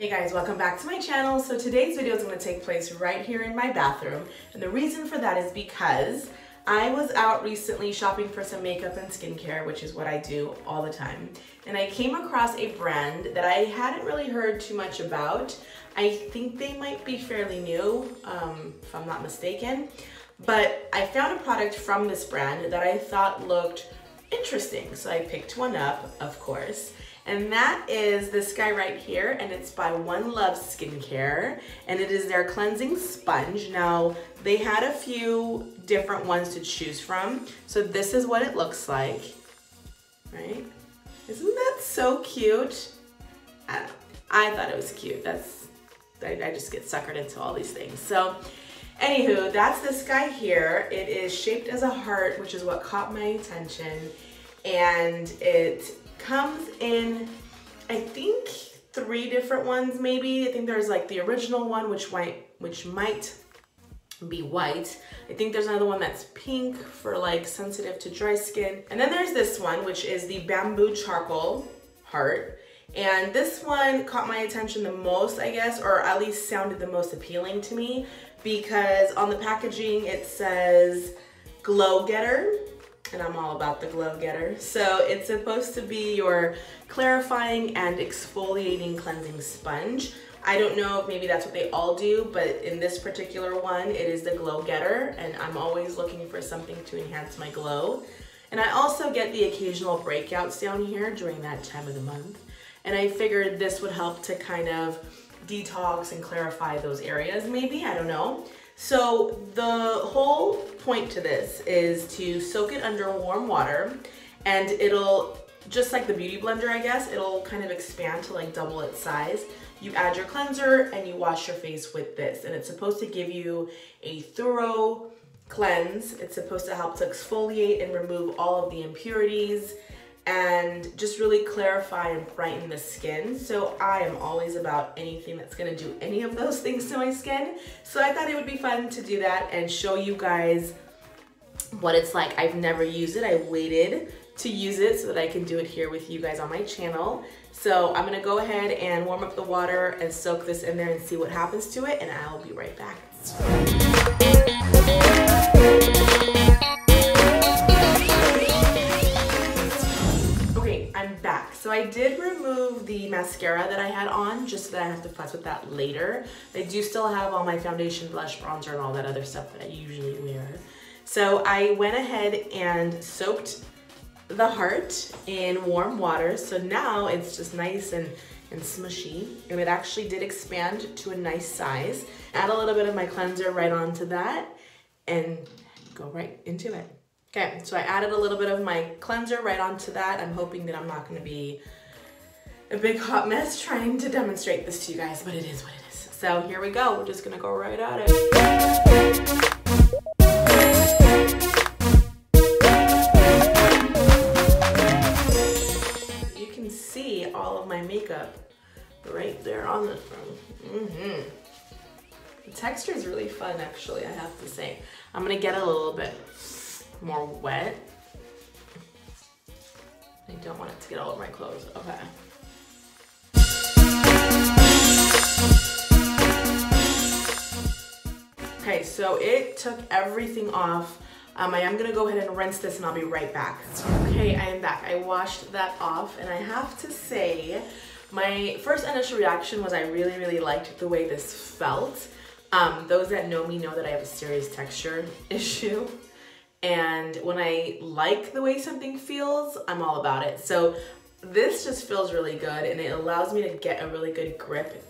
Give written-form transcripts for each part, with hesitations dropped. Hey guys, welcome back to my channel. So today's video is going to take place right here in my bathroom, and the reason for that is because I was out recently shopping for some makeup and skincare, which is what I do all the time, and I came across a brand that I hadn't really heard too much about. I think they might be fairly new, if I'm not mistaken, but I found a product from this brand that I thought looked interesting, so I picked one up, of course. And that is this guy right here, and it's by One Love Skincare, and it is their cleansing sponge. Now, they had a few different ones to choose from, so this is what it looks like, right? Isn't that so cute? I don't know. I thought it was cute. I just get suckered into all these things. So, anywho, that's this guy here. It is shaped as a heart, which is what caught my attention, and it comes in, I think, three different ones maybe. I think there's like the original one, which might be white. I think there's another one that's pink for like sensitive to dry skin. And then there's this one, which is the bamboo charcoal heart. And this one caught my attention the most, I guess, or at least sounded the most appealing to me, because on the packaging it says glow getter. And I'm all about the glow getter. So it's supposed to be your clarifying and exfoliating cleansing sponge. I don't know if maybe that's what they all do, but in this particular one, it is the glow getter, and I'm always looking for something to enhance my glow. And I also get the occasional breakouts down here during that time of the month. And I figured this would help to kind of detox and clarify those areas maybe, I don't know. So the whole point to this is to soak it under warm water, and it'll, just like the beauty blender I guess, it'll kind of expand to like double its size. You add your cleanser and you wash your face with this, and it's supposed to give you a thorough cleanse. It's supposed to help to exfoliate and remove all of the impurities and just really clarify and brighten the skin. So I am always about anything that's gonna do any of those things to my skin. So I thought it would be fun to do that and show you guys what it's like. I've never used it. I waited to use it so that I can do it here with you guys on my channel. So I'm gonna go ahead and warm up the water and soak this in there and see what happens to it, and I'll be right back. I'm back. So I did remove the mascara that I had on just so that I have to fuss with that later. I do still have all my foundation, blush, bronzer, and all that other stuff that I usually wear. So I went ahead and soaked the heart in warm water. So now it's just nice and smushy, and it actually did expand to a nice size. Add a little bit of my cleanser right onto that and go right into it. Okay, so I added a little bit of my cleanser right onto that. I'm hoping that I'm not going to be a big hot mess trying to demonstrate this to you guys, but it is what it is. So here we go. We're just going to go right at it. You can see all of my makeup right there on the front. The texture is really fun, actually, I have to say. I'm going to get a little bit more wet. I don't want it to get all over my clothes. Okay. Okay, so it took everything off. I am gonna go ahead and rinse this and I'll be right back. Okay, I am back. I washed that off, and I have to say my first initial reaction was I really liked the way this felt. Those that know me know that I have a serious texture issue. And when I like the way something feels, I'm all about it. So this just feels really good, and it allows me to get a really good grip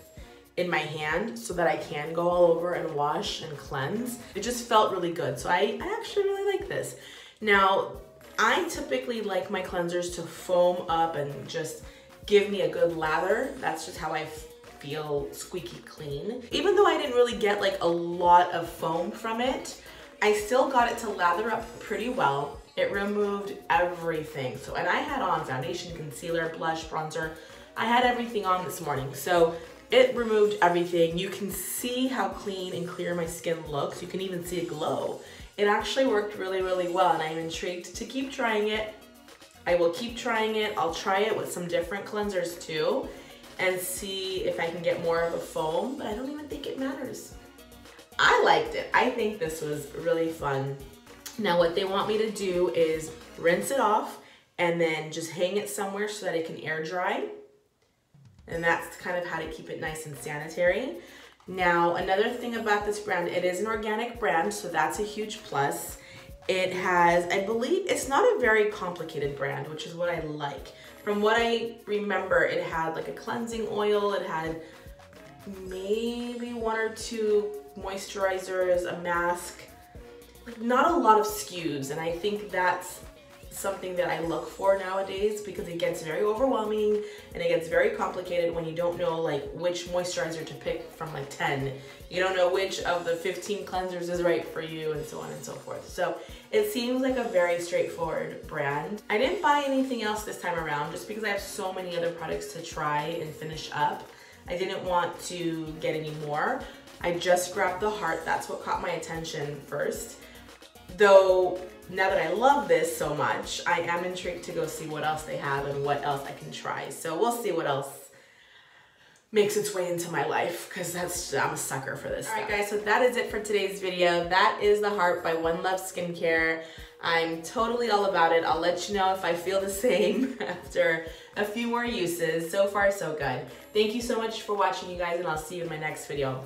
in my hand so that I can go all over and wash and cleanse. It just felt really good. So I actually really like this. Now, I typically like my cleansers to foam up and just give me a good lather. That's just how I feel squeaky clean. Even though I didn't really get like a lot of foam from it, I still got it to lather up pretty well. It removed everything. So, and I had on foundation, concealer, blush, bronzer. I had everything on this morning. So it removed everything. You can see how clean and clear my skin looks. You can even see it glow. It actually worked really well, and I'm intrigued to keep trying it. I will keep trying it. I'll try it with some different cleansers too. and see if I can get more of a foam, but I don't even think it matters. I liked it. I think this was really fun. Now what they want me to do is rinse it off and then just hang it somewhere so that it can air dry. And that's kind of how to keep it nice and sanitary. Now, another thing about this brand, it is an organic brand, so that's a huge plus. It has, I believe, it's not a very complicated brand, which is what I like. From what I remember, it had like a cleansing oil, it had maybe one or two moisturizers, a mask, like not a lot of SKUs, and I think that's something that I look for nowadays because it gets very overwhelming and it gets very complicated when you don't know like which moisturizer to pick from like 10. You don't know which of the 15 cleansers is right for you and so on and so forth. So it seems like a very straightforward brand. I didn't buy anything else this time around just because I have so many other products to try and finish up. I didn't want to get any more. I just grabbed the heart. That's what caught my attention first. Though, now that I love this so much, I am intrigued to go see what else they have and what else I can try. So we'll see what else makes its way into my life because I'm a sucker for this stuff. All right guys, so that is it for today's video. That is the heart by One Love Skincare. I'm totally all about it. I'll let you know if I feel the same after a few more uses. So far, so good. Thank you so much for watching, you guys, and I'll see you in my next video.